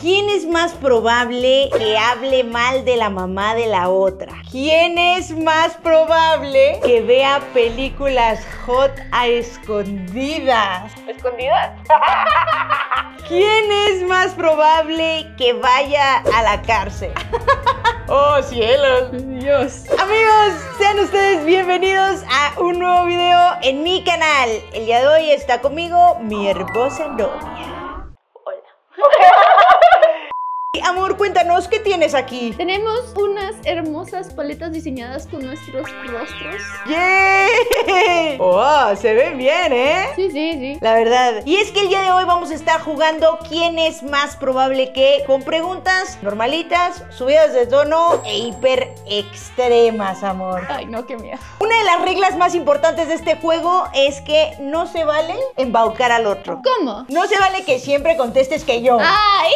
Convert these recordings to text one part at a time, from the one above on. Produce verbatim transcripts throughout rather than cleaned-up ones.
¿Quién es más probable que hable mal de la mamá de la otra? ¿Quién es más probable que vea películas hot a escondidas? ¿Escondidas? ¿Quién es más probable que vaya a la cárcel? ¡Oh, cielos! ¡Dios! Amigos, sean ustedes bienvenidos a un nuevo video en mi canal. El día de hoy está conmigo mi hermosa novia. Hola. Amor, cuéntanos, ¿qué tienes aquí? Tenemos unas hermosas paletas diseñadas con nuestros rostros. ¡Yay! Yeah. ¡Oh! Se ven bien, ¿eh? Sí, sí, sí. La verdad. Y es que el día de hoy vamos a estar jugando ¿quién es más probable que? Con preguntas normalitas, subidas de tono e hiper extremas, amor. Ay, no, qué miedo. Una de las reglas más importantes de este juego es que no se vale embaucar al otro. ¿Cómo? No se vale que siempre contestes que yo. ¡Ay!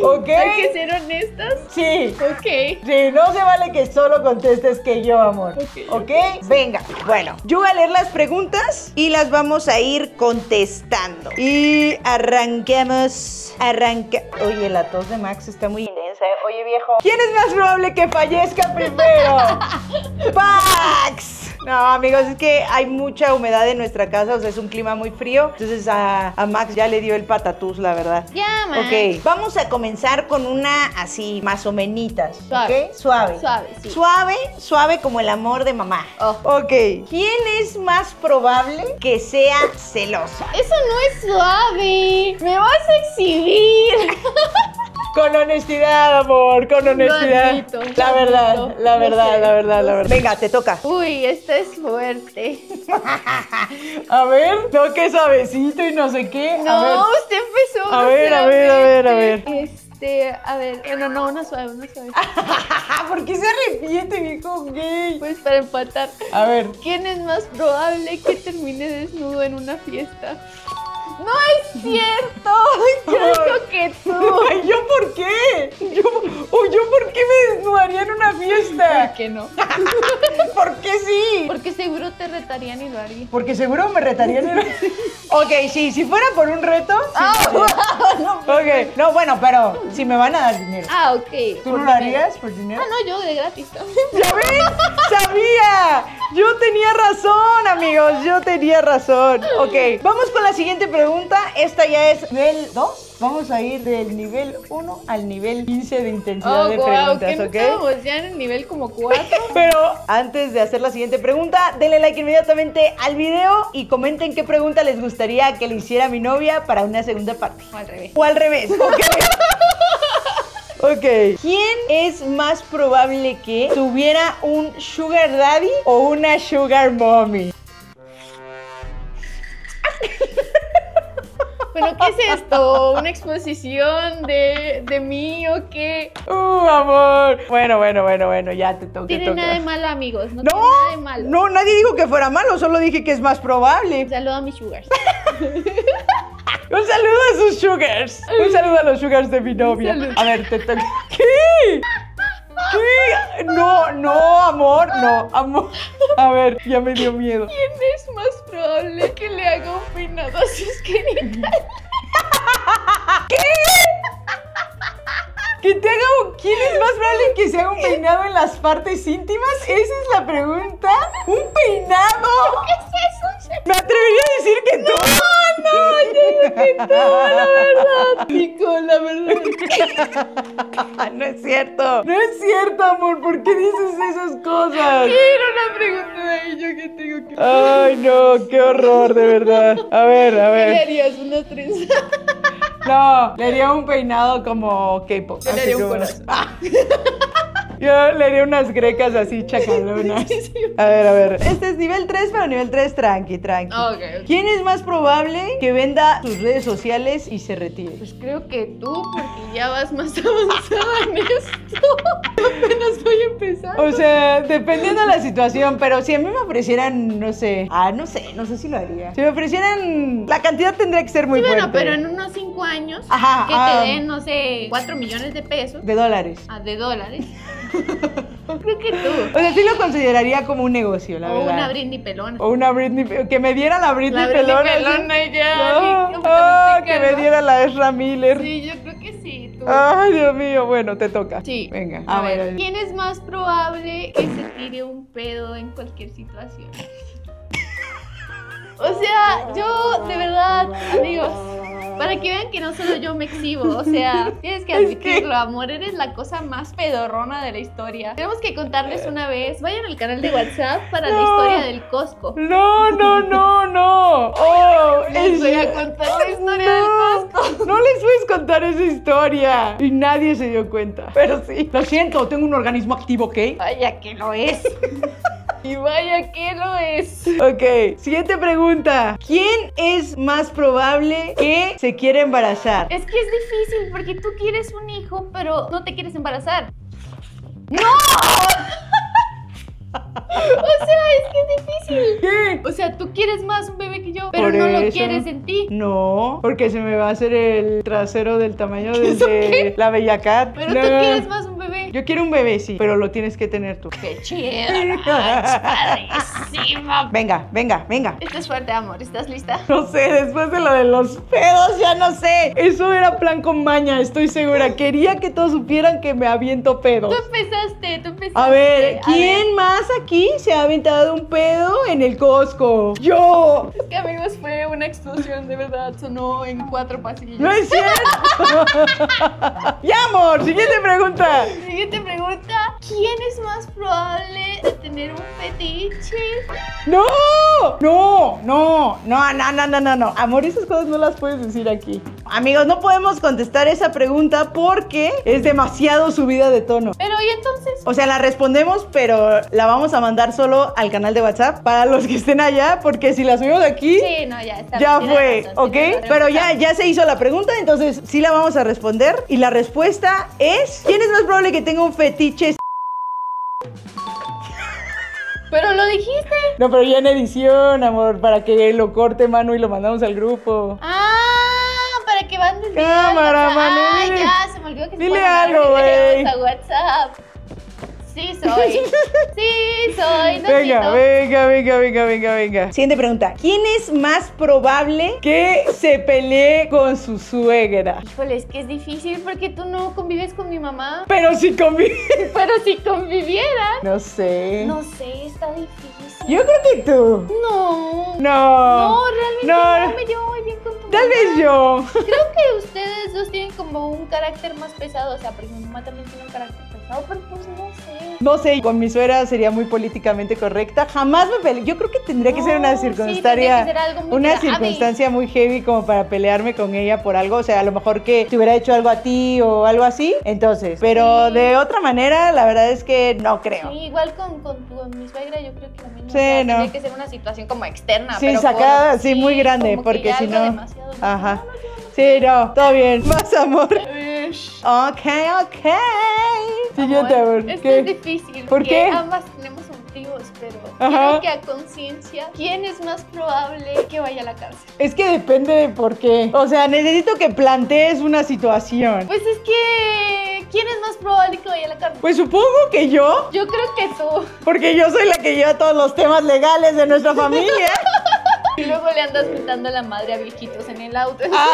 ¿Ok? Hay que ser honestas. Sí. Ok. Sí, no se vale que solo contestes que yo, amor. Ok. ¿Okay? Venga. Bueno, yo voy a leer las preguntas y las vamos a ir contestando. Y arranquemos. Arranca. Oye, la tos de Max está muy intensa, ¿eh? Oye, viejo. ¿Quién es más probable que fallezca primero? ¡Pax! No, amigos, es que hay mucha humedad en nuestra casa, o sea, es un clima muy frío. Entonces a, a Max ya le dio el patatús, la verdad. Ya, yeah, Max. Ok, vamos a comenzar con una así, más o menitas. Suave. ¿Okay? Suave. Suave, sí. Suave, suave como el amor de mamá. Oh. Ok. ¿Quién es más probable que sea celosa? Eso no es suave. Me vas a exhibir. Con honestidad, amor, con honestidad. Bonito, la, verdad, la verdad, la verdad, la verdad, la verdad. Venga, te toca. Uy, esta es fuerte. A ver, no, que suavecito y no sé qué. No, a ver. Usted empezó. A ver, a ver, a ver, a ver. Este, a ver, no, no, una suave, una suave. ¿Por qué se arrepiente, viejo gay? Pues para empatar. A ver. ¿Quién es más probable que termine desnudo en una fiesta? ¡No es cierto! Yo que tú. ¿Yo por qué? ¿Yo, oh, ¿yo por qué me desnudaría en una fiesta? ¿Por qué no? ¿Por qué sí? Porque seguro te retarían y lo haría. Porque seguro me retarían y lo haría. Ok, sí, si fuera por un reto. Sí, oh, wow, no, ok, no, bueno, pero si me van a dar dinero. Ah, ok. ¿Tú no lo harías por dinero? Ah, no, yo de gratis. ¿Ya ves? ¡Sabía! Yo tenía razón, amigos, yo tenía razón. Ok, vamos con la siguiente pregunta. Esta ya es nivel dos. Vamos a ir del nivel uno al nivel quince de intensidad oh, de wow, preguntas, ¿ok? Estamos ya en el nivel como cuatro. Pero antes de hacer la siguiente pregunta, denle like inmediatamente al video y comenten qué pregunta les gustaría que le hiciera a mi novia para una segunda parte. O al revés. O al revés, ok. Ok. ¿Quién es más probable que tuviera un sugar daddy o una sugar mommy? ¿Pero qué es esto? ¿Una exposición de, de mí o qué? ¡Uh, amor! Bueno, bueno, bueno, bueno, ya te toca. No tiene nada de malo, amigos. No, no tiene nada de malo. No, nadie dijo que fuera malo, solo dije que es más probable. Un saludo a mis sugars. Un saludo a sus sugars. Un saludo a los sugars de mi novia. A ver, te toca. ¿Qué? ¿Qué? No, no, amor, no, amor. A ver, ya me dio miedo. ¿Quién es más probable que le haga un peinado a sus genitales? ¿Qué? ¿Que te haga un... ¿Quién es más probable que se haga un peinado en las partes íntimas? Esa es la pregunta. ¿Un peinado? ¿Qué es eso? Me atrevería a decir que tú. No, no, yo que tú, la verdad. Nico, la verdad. No es cierto. No es cierto, amor. ¿Por qué dices esas cosas? Quiero una pregunta de ahí, yo que tengo que... Ay, no, qué horror, de verdad. A ver, a ver. ¿Qué harías? ¿Una trenza? No, le haría un peinado como K-pop. Yo le haría un corazón. Ah. Yo le haría unas grecas así chacalonas. Sí, sí, sí. A ver, a ver. Este es nivel tres, pero nivel tres tranqui, tranqui. Okay, okay. ¿Quién es más probable que venda sus redes sociales y se retire? Pues creo que tú, porque ya vas más avanzada en esto. Apenas estoy empezando. O sea, dependiendo de la situación, pero si a mí me ofrecieran, no sé. Ah, no sé, no sé si lo haría. Si me ofrecieran, la cantidad tendría que ser muy sí, fuerte. Bueno, pero en unos cinco años, ajá, que ah, te den, no sé, cuatro millones de pesos. De dólares. Ah, de dólares. Creo que tú. O sea, sí lo consideraría como un negocio, la o verdad. O una Britney Pelona. O una Britney Pelona. Que me diera la Britney, la Britney Pelona. Pelona y ya. No. Oh, que me diera la Esra Miller. Sí, yo creo que sí. Tú. Ay, Dios mío. Bueno, te toca. Sí. Venga. A, a ver. ver. ¿Quién es más probable que se tire un pedo en cualquier situación? O sea, yo, de verdad, amigos, para que vean que no solo yo me exhibo, o sea, tienes que admitirlo, amor, eres la cosa más pedorrona de la historia. Tenemos que contarles una vez, vayan al canal de WhatsApp para no, la historia del Costco. No, no, no, no. Oh, les es... voy a contar la historia no, del Costco. No les puedes contar esa historia. Y nadie se dio cuenta, pero sí. Lo siento, tengo un organismo activo, ¿ok? Vaya que lo es. Y vaya que lo es. Ok, siguiente pregunta. ¿Quién es más probable que se quiera embarazar? Es que es difícil porque tú quieres un hijo, pero no te quieres embarazar. ¡No! O sea, es que es difícil. ¿Qué? O sea, tú quieres más un bebé que yo, pero por no eso lo quieres en ti. No, porque se me va a hacer el trasero del tamaño de la Bella Cat. Pero no, tú quieres más un bebé. Yo quiero un bebé, sí, pero lo tienes que tener tú. ¡Qué chido! Venga, venga, venga. Esto es fuerte, amor. ¿Estás lista? No sé, después de lo de los pedos, ya no sé. Eso era plan con maña, estoy segura. Quería que todos supieran que me aviento pedos. Tú empezaste, tú empezaste. A ver, ¿quién a ver. más aquí se ha aventado un pedo en el Costco? ¡Yo! Es que, amigos, fue una explosión, de verdad. Sonó en cuatro pasillos. ¡No es cierto! ¡Ya, amor! Siguiente pregunta. Siguiente pregunta, ¿quién es más probable de tener un fetiche? ¡No! ¡No! ¡No! ¡No, no, no, no, no! no. Amor, esas cosas no las puedes decir aquí. Amigos, no podemos contestar esa pregunta porque es demasiado subida de tono. Pero, ¿y entonces? O sea, la respondemos, pero la vamos a mandar solo al canal de WhatsApp para los que estén allá, porque si la subimos aquí... Sí, no, ya está. Ya fue, razón, ¿ok? Sí, pero ya, ya se hizo la pregunta, entonces sí la vamos a responder. Y la respuesta es... ¿Quién es más probable que tengo un fetiche? Pero lo dijiste. No, pero ya en edición, amor, para que lo corte Manu y lo mandamos al grupo. Ah, para que van desde cámara, Manu. Ay, ya, se me olvidó que se dile algo, güey. A WhatsApp. Sí soy. Sí soy. No venga, siento. venga, venga, venga, venga, venga. Siguiente pregunta. ¿Quién es más probable que se pelee con su suegra? Híjole, es que es difícil porque tú no convives con mi mamá. Pero si conviv... Pero si convivieras. No sé. No sé, está difícil. Yo creo que tú. No. No. No, realmente no, no me llevo muy bien con tu mamá. Tal vez yo. Creo que ustedes dos tienen como un carácter más pesado. O sea, porque mi mamá también tiene un carácter. No, pero pues no sé. No sé, con mi suegra sería muy políticamente correcta. Jamás me peleé. Yo creo que tendría que no, ser una circunstancia, sí, que ser algo muy una circunstancia muy heavy como para pelearme con ella por algo. O sea, a lo mejor que te hubiera hecho algo a ti o algo así. Entonces, pero sí, de otra manera, la verdad es que no creo. Sí, igual con, con, con mi suegra, yo creo que también no, sí, no. Tendría que ser una situación como externa. Sí, pero sacada, por, sí, muy grande, porque si no. Demasiado Ajá. No, no, no, no. Sí, no, todo bien. Más amor. Ok, ok. Siguiente, amor, a ver, esto ¿qué? Es difícil. ¿Por qué? Ambas tenemos motivos, pero Ajá. creo que a conciencia, ¿quién es más probable que vaya a la cárcel? Es que depende de por qué. O sea, necesito que plantees una situación. Pues es que... ¿Quién es más probable que vaya a la cárcel? Pues supongo que yo. Yo creo que tú. Porque yo soy la que lleva todos los temas legales de nuestra familia. Y luego le andas pintando la madre a viejitos en el auto. Ah.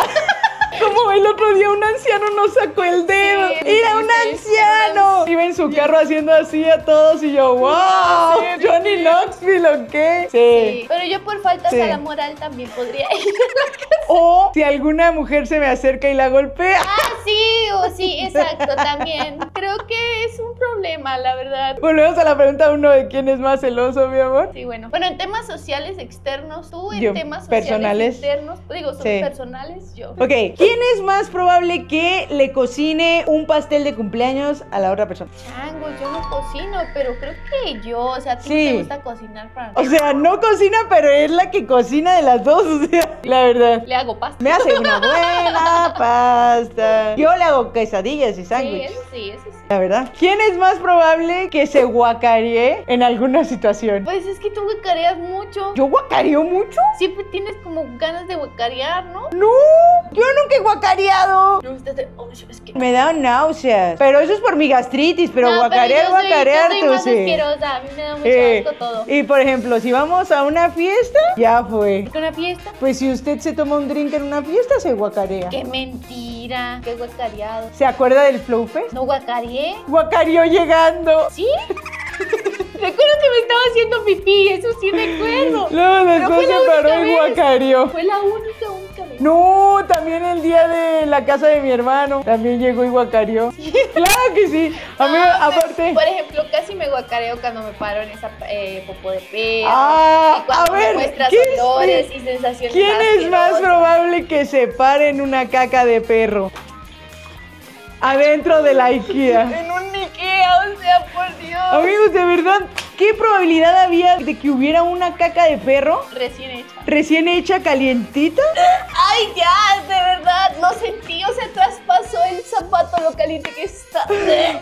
Como el otro día un anciano nos sacó el dedo. Sí, ¡Era un sí, anciano! Sí. Iba en su carro haciendo así a todos y yo, ¡wow! Sí, Johnny sí. Knoxville, ¿o qué? Sí. sí. Pero yo por faltas sí. a la moral también podría ir a la casa. O si alguna mujer se me acerca y la golpea. ¡Ah, sí! O sí, exacto, también. Creo que es un problema, la verdad. Volvemos a la pregunta uno de quién es más celoso, mi amor. Sí, bueno. Bueno, en temas sociales externos, tú en yo, temas sociales personales. externos, digo, son sí. personales, yo. Ok. ¿Quién es más probable que le cocine un pastel de cumpleaños a la otra persona? Chango, yo no cocino, pero creo que yo, o sea, a ti sí. te gusta cocinar para mí. O sea, no cocina, pero es la que cocina de las dos, o sea, la verdad. Le hago pasta. Me hace una buena pasta. Yo le hago quesadillas y sándwiches. Sí, eso sí, eso sí. La verdad. ¿Quién es más probable que se guacaree en alguna situación? Pues es que tú guacareas mucho. ¿Yo guacareo mucho? Siempre tienes como ganas de guacarear, ¿no? ¡No! ¡Yo nunca he guacareado! Yo Me da náuseas. Pero eso es por mi gastritis, pero no, guacarear, pero yo guacarear soy, yo soy tú, más sí. Asquerosa. A mí me da mucho eh, asco todo. Y por ejemplo, si vamos a una fiesta, ya fue. ¿Es que una fiesta? Pues si usted se toma un drink en una fiesta, se guacarea. ¡Qué mentira! ¡Qué guacareado! ¿Se acuerda del Flow Fest? No guacareé. Guacareó llegando. ¿Sí? Recuerdo que me estaba haciendo pipí, eso sí recuerdo. No, después se paró y guacareó. Fue la única, única vez. No, también el día de la casa de mi hermano, también llegó y guacareó. ¿Sí? Claro que sí. A mí, ah, aparte... Por ejemplo, casi me guacareo cuando me paro en esa eh, popo de perro. Ah, y cuando a ver, me muestras olores y sensaciones. ¿Quién es más probable que se pare en una caca de perro? Adentro de la IKEA. En un IKEA, o sea, por Dios. Amigos, de verdad, ¿qué probabilidad había de que hubiera una caca de perro? Recién hecha. ¿Recién hecha, calientita? Ay, ya, de verdad, lo sentí, o sea, traspasó el zapato lo caliente que está.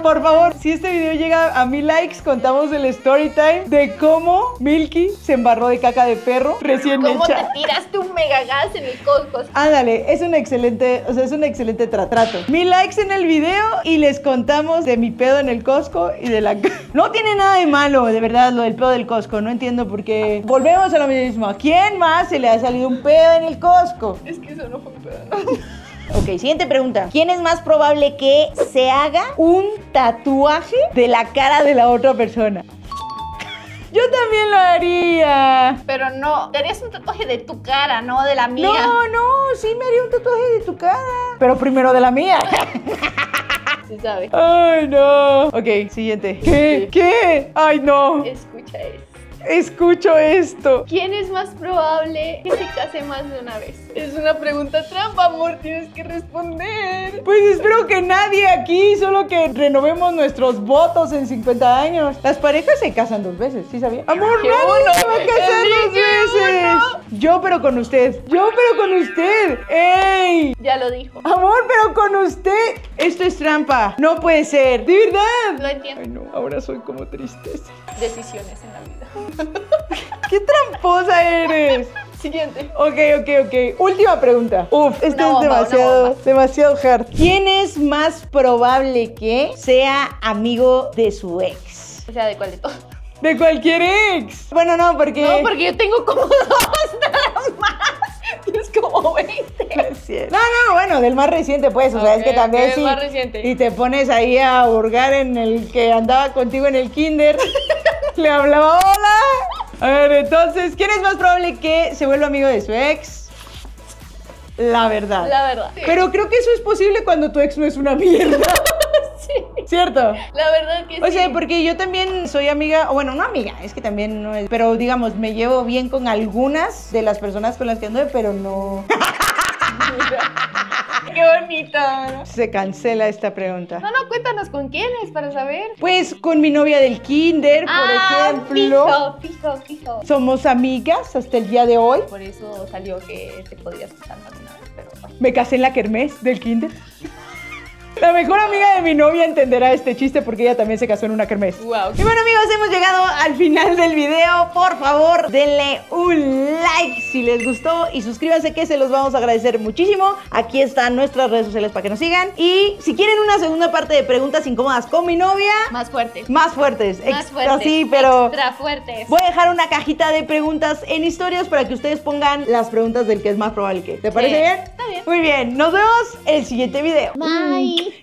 Por favor, si este video llega a mil likes, contamos el story time de cómo Milky se embarró de caca de perro recién ¿Cómo hecha. ¿Cómo te tiraste un megagas en el coco? Ándale, es un excelente, o sea, es un excelente tra trato. Mil likes en el video y les contamos de mi pedo en el Costco y de la... No tiene nada de malo, de verdad, lo del pedo del Costco, no entiendo por qué. Volvemos a lo mismo, ¿a quién más se le ha salido un pedo en el Costco? Es que eso no fue un pedo, ¿no? Ok, siguiente pregunta. ¿Quién es más probable que se haga un tatuaje de la cara de la otra persona? Yo también lo haría. Pero no, te harías un tatuaje de tu cara, no de la mía. No, no, sí me haría un tatuaje de tu cara. Pero primero de la mía. Se sabe. Ay, no. Ok, siguiente. ¿Qué? ¿Qué? Ay, no. Escucha esto. Escucho esto. ¿Quién es más probable que se case más de una vez? Es una pregunta trampa, amor, tienes que responder. Pues espero que nadie aquí, solo que renovemos nuestros votos en cincuenta años. Las parejas se casan dos veces, ¿sí sabía? Amor, nadie uno, se va a casar dos veces. Uno. Yo pero con usted, yo pero con usted. ¡Ey! Ya lo dijo. Amor, pero con usted. Esto es trampa, no puede ser, de verdad. Lo entiendo. Ay, no, ahora soy como tristeza. Decisiones en la vida. ¡Qué tramposa eres! Siguiente. Ok, ok, ok. Última pregunta. Uf, esto no, es demasiado, demasiado hard. ¿Quién es más probable que sea amigo de su ex? O sea, ¿de cuál de todos? ¡De cualquier ex! Bueno, no, porque... No, porque yo tengo como dos nada más. Es como veinte. No, no, bueno, del más reciente, pues. O okay, sea, es que también okay, sí. Más reciente. Y te pones ahí a hurgar en el que andaba contigo en el kinder. Le hablaba hola. A ver, entonces, ¿quién es más probable que se vuelva amigo de su ex? La verdad. La verdad. Sí. Pero creo que eso es posible cuando tu ex no es una mierda. Sí. ¿Cierto? La verdad que sí. O sea, porque yo también soy amiga, o bueno, no amiga, es que también no es, pero digamos, me llevo bien con algunas de las personas con las que anduve, pero no... ¡Qué bonito! ¿No? Se cancela esta pregunta. No, no, cuéntanos con quiénes para saber. Pues con mi novia del kinder, ah, por ejemplo. Fijo, fijo, fijo. Somos amigas hasta el día de hoy. Por eso salió que te podías casar más de una vez, pero... Me casé en la kermés del kinder. La mejor amiga de mi novia entenderá este chiste porque ella también se casó en una kermés. Wow. Y bueno, amigos, hemos llegado al final del video. Por favor, denle un like si les gustó y suscríbanse que se los vamos a agradecer muchísimo. Aquí están nuestras redes sociales para que nos sigan. Y si quieren una segunda parte de preguntas incómodas con mi novia... Más fuertes. Más fuertes. Más extra, fuertes. Sí, pero... Extra fuertes. Voy a dejar una cajita de preguntas en historias para que ustedes pongan las preguntas del que es más probable que... ¿Te parece sí. bien? Está bien. Muy bien. Nos vemos en el siguiente video. Bye.